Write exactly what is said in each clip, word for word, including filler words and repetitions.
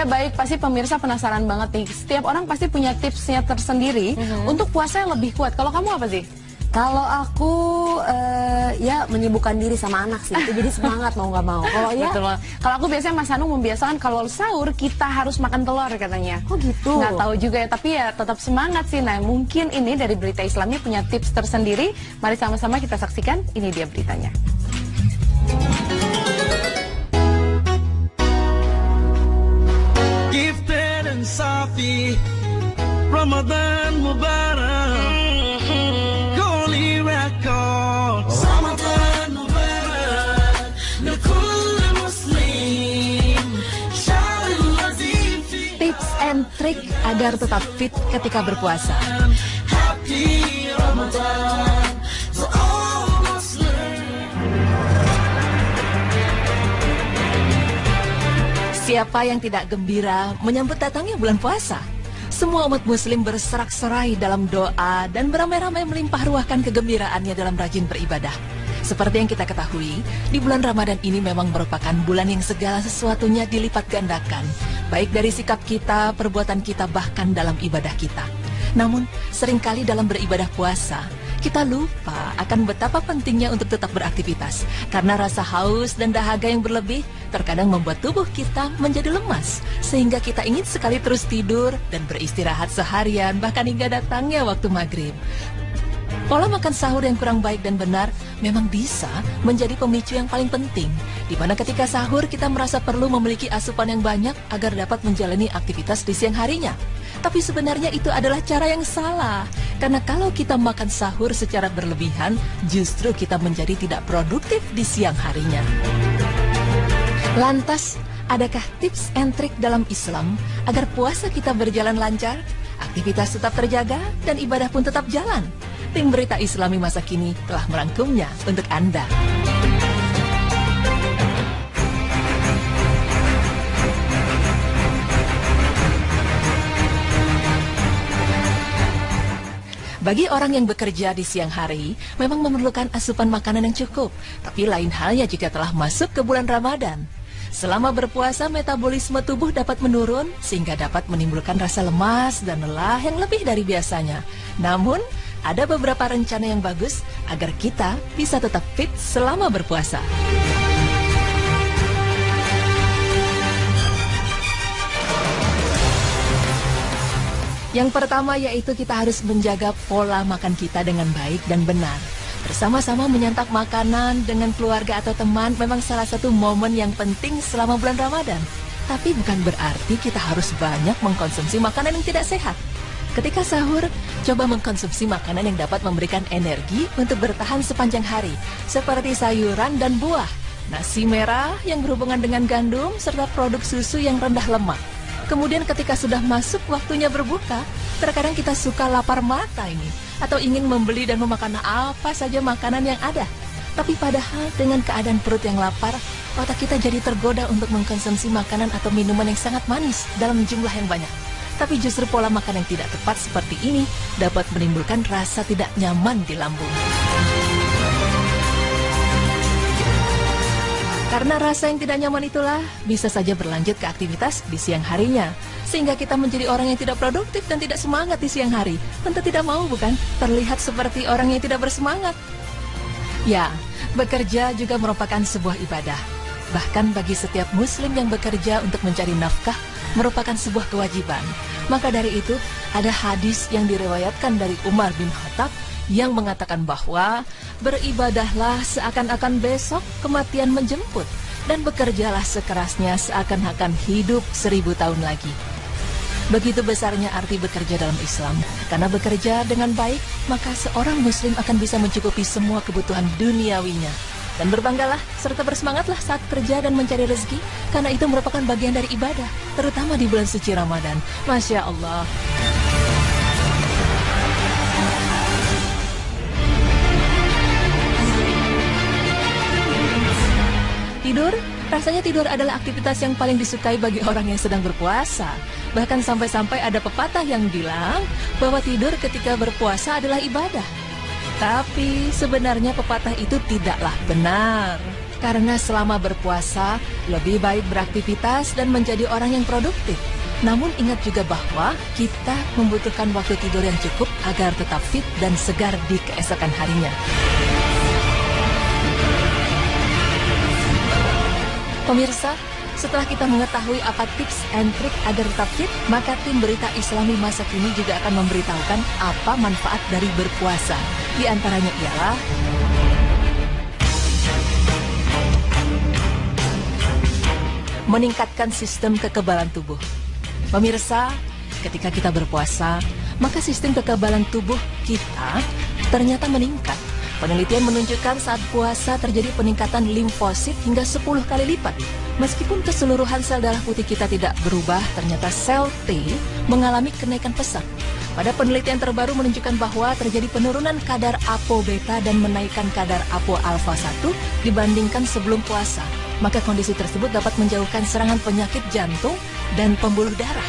Ya baik, pasti pemirsa penasaran banget nih. Setiap orang pasti punya tipsnya tersendiri mm-hmm. untuk puasa yang lebih kuat. Kalau kamu apa sih? Kalau aku uh, ya menyibukkan diri sama anak sih, itu jadi semangat mau nggak mau. Kalau ya, kalau aku biasanya Mas Hanung membiasakan kalau sahur kita harus makan telur katanya. Oh gitu. Nggak tahu juga ya, tapi ya tetap semangat sih. Nah mungkin ini dari Berita Islamnya punya tips tersendiri. Mari sama-sama kita saksikan. Ini dia beritanya. Gifted and Safi, Ramadan Mubarak. Tips and trik agar tetap fit ketika berpuasa. Siapa yang tidak gembira menyambut datangnya bulan puasa? Semua umat muslim berserak-serai dalam doa dan beramai-ramai melimpah ruahkan kegembiraannya dalam rajin beribadah. Seperti yang kita ketahui, di bulan Ramadan ini memang merupakan bulan yang segala sesuatunya dilipat gandakan, baik dari sikap kita, perbuatan kita, bahkan dalam ibadah kita. Namun, seringkali dalam beribadah puasa, kita lupa akan betapa pentingnya untuk tetap beraktivitas, karena rasa haus dan dahaga yang berlebih terkadang membuat tubuh kita menjadi lemas, sehingga kita ingin sekali terus tidur dan beristirahat seharian, bahkan hingga datangnya waktu maghrib. Pola makan sahur yang kurang baik dan benar memang bisa menjadi pemicu yang paling penting, di mana ketika sahur kita merasa perlu memiliki asupan yang banyak agar dapat menjalani aktivitas di siang harinya. Tapi sebenarnya itu adalah cara yang salah, karena kalau kita makan sahur secara berlebihan, justru kita menjadi tidak produktif di siang harinya. Lantas, adakah tips and trik dalam Islam agar puasa kita berjalan lancar, aktivitas tetap terjaga, dan ibadah pun tetap jalan? Tim Berita Islami Masa Kini telah merangkumnya untuk Anda. Bagi orang yang bekerja di siang hari, memang memerlukan asupan makanan yang cukup, tapi lain halnya jika telah masuk ke bulan Ramadan. Selama berpuasa, metabolisme tubuh dapat menurun, sehingga dapat menimbulkan rasa lemas dan lelah yang lebih dari biasanya. Namun, ada beberapa rencana yang bagus agar kita bisa tetap fit selama berpuasa. Yang pertama yaitu kita harus menjaga pola makan kita dengan baik dan benar. Bersama-sama menyantap makanan dengan keluarga atau teman memang salah satu momen yang penting selama bulan Ramadan. Tapi bukan berarti kita harus banyak mengkonsumsi makanan yang tidak sehat. Ketika sahur, coba mengkonsumsi makanan yang dapat memberikan energi untuk bertahan sepanjang hari, seperti sayuran dan buah, nasi merah yang berhubungan dengan gandum, serta produk susu yang rendah lemak. Kemudian ketika sudah masuk waktunya berbuka, terkadang kita suka lapar mata ini, atau ingin membeli dan memakan apa saja makanan yang ada. Tapi padahal dengan keadaan perut yang lapar, otak kita jadi tergoda untuk mengkonsumsi makanan atau minuman yang sangat manis dalam jumlah yang banyak. Tapi justru pola makan yang tidak tepat seperti ini dapat menimbulkan rasa tidak nyaman di lambung. Karena rasa yang tidak nyaman itulah, bisa saja berlanjut ke aktivitas di siang harinya. Sehingga kita menjadi orang yang tidak produktif dan tidak semangat di siang hari. Tentu tidak mau bukan? Terlihat seperti orang yang tidak bersemangat. Ya, bekerja juga merupakan sebuah ibadah. Bahkan bagi setiap muslim yang bekerja untuk mencari nafkah, merupakan sebuah kewajiban. Maka dari itu, ada hadis yang diriwayatkan dari Umar bin Khattab, yang mengatakan bahwa beribadahlah seakan-akan besok kematian menjemput dan bekerjalah sekerasnya seakan-akan hidup seribu tahun lagi. Begitu besarnya arti bekerja dalam Islam, karena bekerja dengan baik maka seorang muslim akan bisa mencukupi semua kebutuhan duniawinya. Dan berbanggalah serta bersemangatlah saat kerja dan mencari rezeki, karena itu merupakan bagian dari ibadah, terutama di bulan suci Ramadan. Masya Allah. Tidur, rasanya tidur adalah aktivitas yang paling disukai bagi orang yang sedang berpuasa. Bahkan sampai-sampai ada pepatah yang bilang bahwa tidur ketika berpuasa adalah ibadah. Tapi sebenarnya pepatah itu tidaklah benar. Karena selama berpuasa, lebih baik beraktivitas dan menjadi orang yang produktif. Namun ingat juga bahwa kita membutuhkan waktu tidur yang cukup agar tetap fit dan segar di keesokan harinya. Pemirsa, setelah kita mengetahui apa tips and trik agar tetap fit, maka tim berita Islami masa kini juga akan memberitahukan apa manfaat dari berpuasa. Di antaranya ialah meningkatkan sistem kekebalan tubuh. Pemirsa, ketika kita berpuasa, maka sistem kekebalan tubuh kita ternyata meningkat. Penelitian menunjukkan saat puasa terjadi peningkatan limfosit hingga sepuluh kali lipat. Meskipun keseluruhan sel darah putih kita tidak berubah, ternyata sel T mengalami kenaikan pesat. Pada penelitian terbaru menunjukkan bahwa terjadi penurunan kadar apo beta dan menaikkan kadar apo alfa satu dibandingkan sebelum puasa. Maka kondisi tersebut dapat menjauhkan serangan penyakit jantung dan pembuluh darah.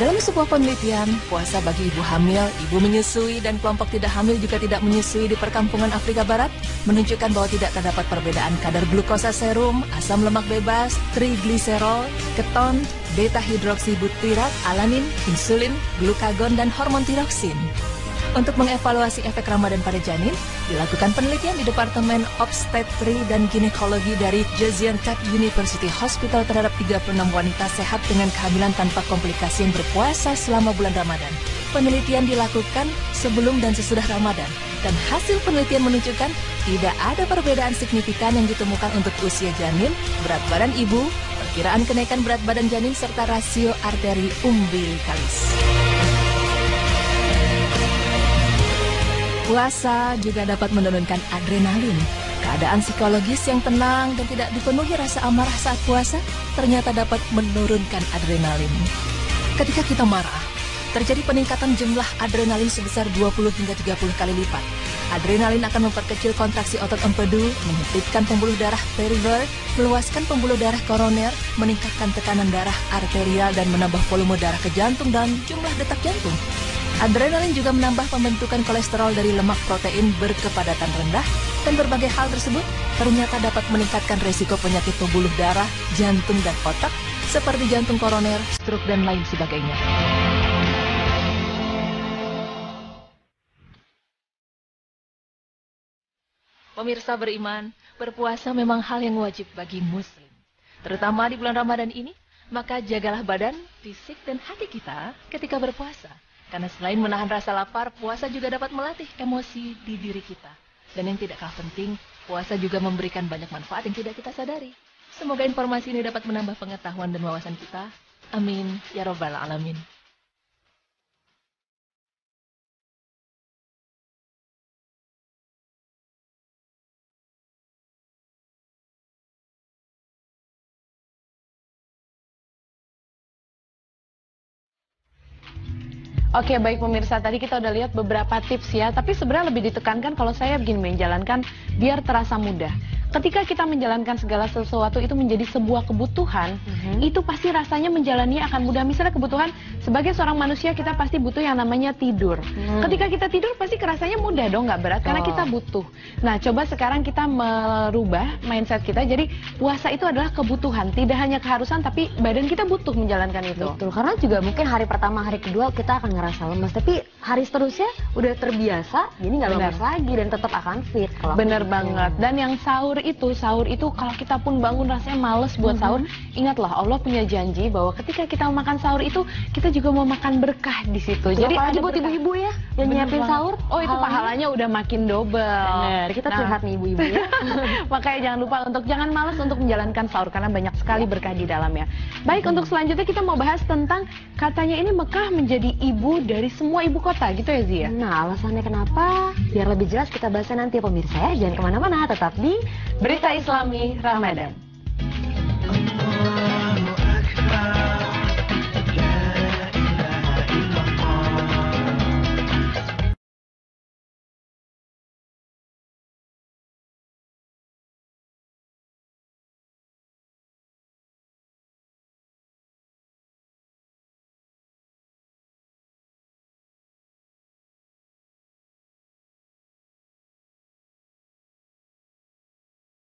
Dalam sebuah penelitian, puasa bagi ibu hamil, ibu menyusui, dan kelompok tidak hamil juga tidak menyusui di perkampungan Afrika Barat menunjukkan bahwa tidak terdapat perbedaan kadar glukosa serum, asam lemak bebas, trigliserol, keton, beta-hidroksibutyrat, alanin, insulin, glukagon, dan hormon tiroksin. Untuk mengevaluasi efek Ramadan pada janin, dilakukan penelitian di Departemen Obstetri dan Ginekologi dari Gaziantep University Hospital terhadap tiga puluh enam wanita sehat dengan kehamilan tanpa komplikasi yang berpuasa selama bulan Ramadan. Penelitian dilakukan sebelum dan sesudah Ramadan, dan hasil penelitian menunjukkan tidak ada perbedaan signifikan yang ditemukan untuk usia janin, berat badan ibu, perkiraan kenaikan berat badan janin, serta rasio arteri umbilikalis. Puasa juga dapat menurunkan adrenalin. Keadaan psikologis yang tenang dan tidak dipenuhi rasa amarah saat puasa ternyata dapat menurunkan adrenalin. Ketika kita marah, terjadi peningkatan jumlah adrenalin sebesar dua puluh hingga tiga puluh kali lipat. Adrenalin akan memperkecil kontraksi otot empedu, menyempitkan pembuluh darah perifer, meluaskan pembuluh darah koroner, meningkatkan tekanan darah arterial, dan menambah volume darah ke jantung dan jumlah detak jantung. Adrenalin juga menambah pembentukan kolesterol dari lemak protein berkepadatan rendah, dan berbagai hal tersebut ternyata dapat meningkatkan risiko penyakit pembuluh darah, jantung, dan otak, seperti jantung koroner, stroke, dan lain sebagainya. Pemirsa beriman, berpuasa memang hal yang wajib bagi muslim. Terutama di bulan Ramadan ini, maka jagalah badan, fisik, dan hati kita ketika berpuasa. Karena selain menahan rasa lapar, puasa juga dapat melatih emosi di diri kita. Dan yang tidak kalah penting, puasa juga memberikan banyak manfaat yang tidak kita sadari. Semoga informasi ini dapat menambah pengetahuan dan wawasan kita. Amin. Ya Rabbal Alamin. Oke, baik pemirsa, tadi kita udah lihat beberapa tips ya, tapi sebenarnya lebih ditekankan kalau saya begini, menjalankan biar terasa mudah. Ketika kita menjalankan segala sesuatu itu menjadi sebuah kebutuhan, mm-hmm. itu pasti rasanya menjalannya akan mudah. Misalnya kebutuhan, sebagai seorang manusia kita pasti butuh yang namanya tidur. Mm. Ketika kita tidur pasti kerasanya mudah dong, nggak berat, karena kita butuh. Nah, coba sekarang kita merubah mindset kita, jadi puasa itu adalah kebutuhan, tidak hanya keharusan, tapi badan kita butuh menjalankan itu. Betul, karena juga mungkin hari pertama, hari kedua kita akan ngerasa lemas, tapi hari seterusnya udah terbiasa, jadi nggak lemas lagi dan tetap akan fit. Kalau bener banget, dan yang sahur itu, sahur itu kalau kita pun bangun rasanya males buat mm-hmm. sahur, ingatlah Allah punya janji bahwa ketika kita makan sahur itu kita juga mau makan berkah di situ. Jadi ada buat ibu-ibu ya yang nyiapin sahur, oh itu halanya. pahalanya udah makin double. Bener, kita curhat nah. nih ibu-ibu ya. Makanya jangan lupa untuk jangan malas untuk menjalankan sahur karena banyak sekali berkah di dalamnya. Baik, untuk selanjutnya kita mau bahas tentang katanya ini Mekah menjadi ibu dari semua ibu kota gitu ya Zia. Nah, alasannya kenapa? Biar lebih jelas kita bahasnya nanti ya pemirsa ya. Jangan kemana-mana, tetap di Berita Islami Ramadan.